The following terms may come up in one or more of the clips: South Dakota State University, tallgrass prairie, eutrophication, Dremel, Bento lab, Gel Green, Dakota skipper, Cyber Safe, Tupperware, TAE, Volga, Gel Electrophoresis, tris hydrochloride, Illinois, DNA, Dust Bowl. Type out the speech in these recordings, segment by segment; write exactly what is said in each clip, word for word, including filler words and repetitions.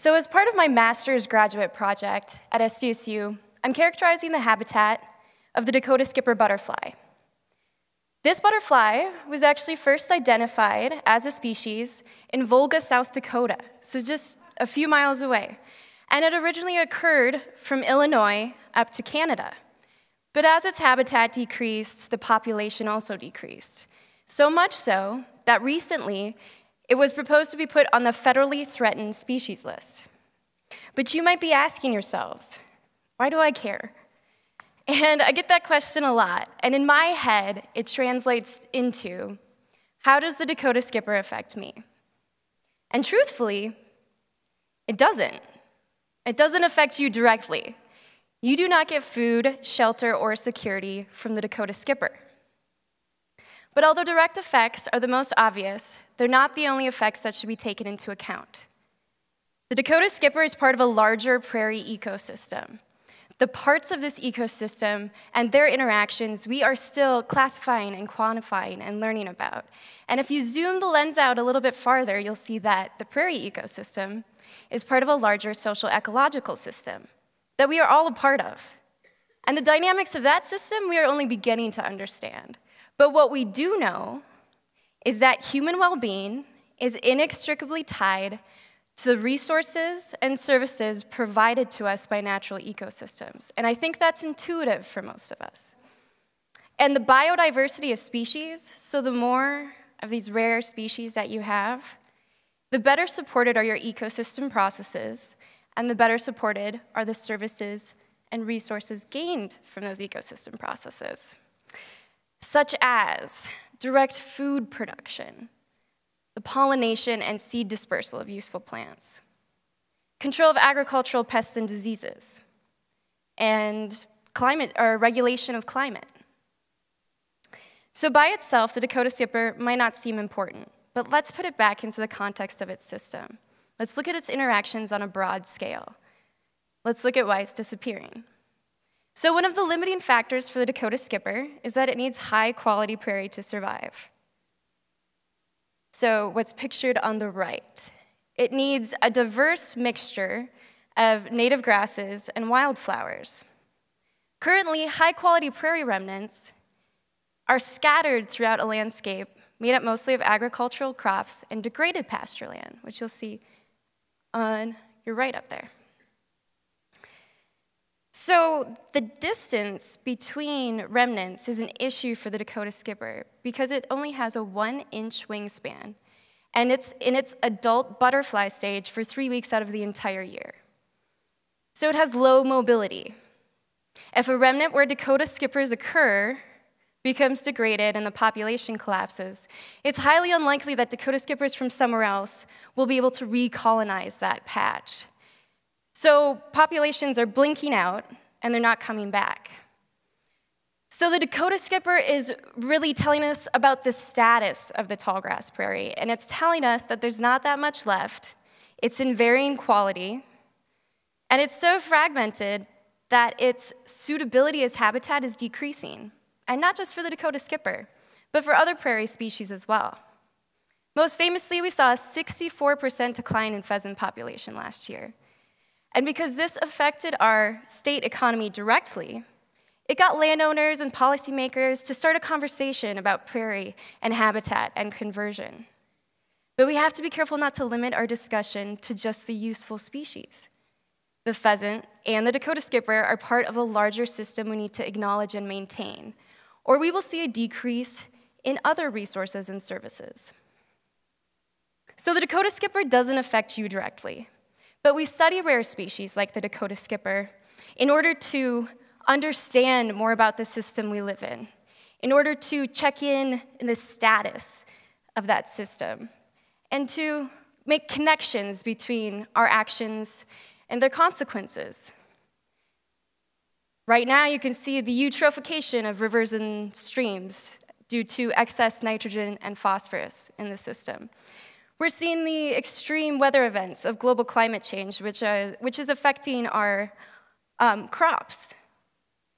So as part of my master's graduate project at S D S U, I'm characterizing the habitat of the Dakota skipper butterfly. This butterfly was actually first identified as a species in Volga, South Dakota, so just a few miles away. And it originally occurred from Illinois up to Canada. But as its habitat decreased, the population also decreased. So much so that recently, it was proposed to be put on the federally threatened species list. But you might be asking yourselves, why do I care? And I get that question a lot. And in my head, it translates into, how does the Dakota skipper affect me? And truthfully, it doesn't. It doesn't affect you directly. You do not get food, shelter, or security from the Dakota skipper. But although direct effects are the most obvious, they're not the only effects that should be taken into account. The Dakota skipper is part of a larger prairie ecosystem. The parts of this ecosystem and their interactions we are still classifying and quantifying and learning about. And if you zoom the lens out a little bit farther, you'll see that the prairie ecosystem is part of a larger social ecological system that we are all a part of. And the dynamics of that system we are only beginning to understand. But what we do know is that human well-being is inextricably tied to the resources and services provided to us by natural ecosystems. And I think that's intuitive for most of us. And the biodiversity of species, so the more of these rare species that you have, the better supported are your ecosystem processes, and the better supported are the services and resources gained from those ecosystem processes, such as direct food production, the pollination and seed dispersal of useful plants, control of agricultural pests and diseases, and climate, or regulation of climate. So by itself, the Dakota skipper might not seem important, but let's put it back into the context of its system. Let's look at its interactions on a broad scale. Let's look at why it's disappearing. So one of the limiting factors for the Dakota skipper is that it needs high-quality prairie to survive. So what's pictured on the right. It needs a diverse mixture of native grasses and wildflowers. Currently, high-quality prairie remnants are scattered throughout a landscape made up mostly of agricultural crops and degraded pastureland, which you'll see on your right up there. So the distance between remnants is an issue for the Dakota skipper because it only has a one-inch wingspan, and it's in its adult butterfly stage for three weeks out of the entire year. So it has low mobility. If a remnant where Dakota skippers occur becomes degraded and the population collapses, it's highly unlikely that Dakota skippers from somewhere else will be able to recolonize that patch. So populations are blinking out, and they're not coming back. So the Dakota skipper is really telling us about the status of the tall grass prairie, and it's telling us that there's not that much left. It's in varying quality, and it's so fragmented that its suitability as habitat is decreasing, and not just for the Dakota skipper, but for other prairie species as well. Most famously, we saw a sixty-four percent decline in pheasant population last year. And because this affected our state economy directly, it got landowners and policymakers to start a conversation about prairie and habitat and conversion. But we have to be careful not to limit our discussion to just the useful species. The pheasant and the Dakota skipper are part of a larger system we need to acknowledge and maintain, or we will see a decrease in other resources and services. So the Dakota skipper doesn't affect you directly. But we study rare species like the Dakota skipper in order to understand more about the system we live in, in order to check in in the status of that system, and to make connections between our actions and their consequences. Right now, you can see the eutrophication of rivers and streams due to excess nitrogen and phosphorus in the system. We're seeing the extreme weather events of global climate change, which, are, which is affecting our um, crops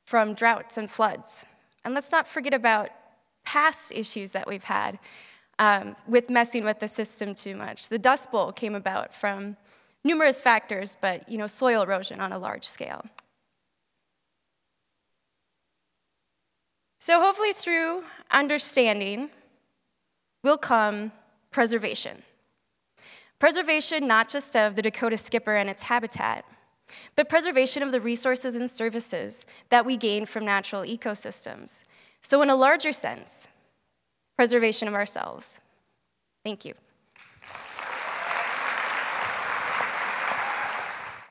from droughts and floods. And let's not forget about past issues that we've had um, with messing with the system too much. The Dust Bowl came about from numerous factors, but you know, soil erosion on a large scale. So hopefully through understanding will come preservation. Preservation not just of the Dakota skipper and its habitat, but preservation of the resources and services that we gain from natural ecosystems. So in a larger sense, preservation of ourselves. Thank you.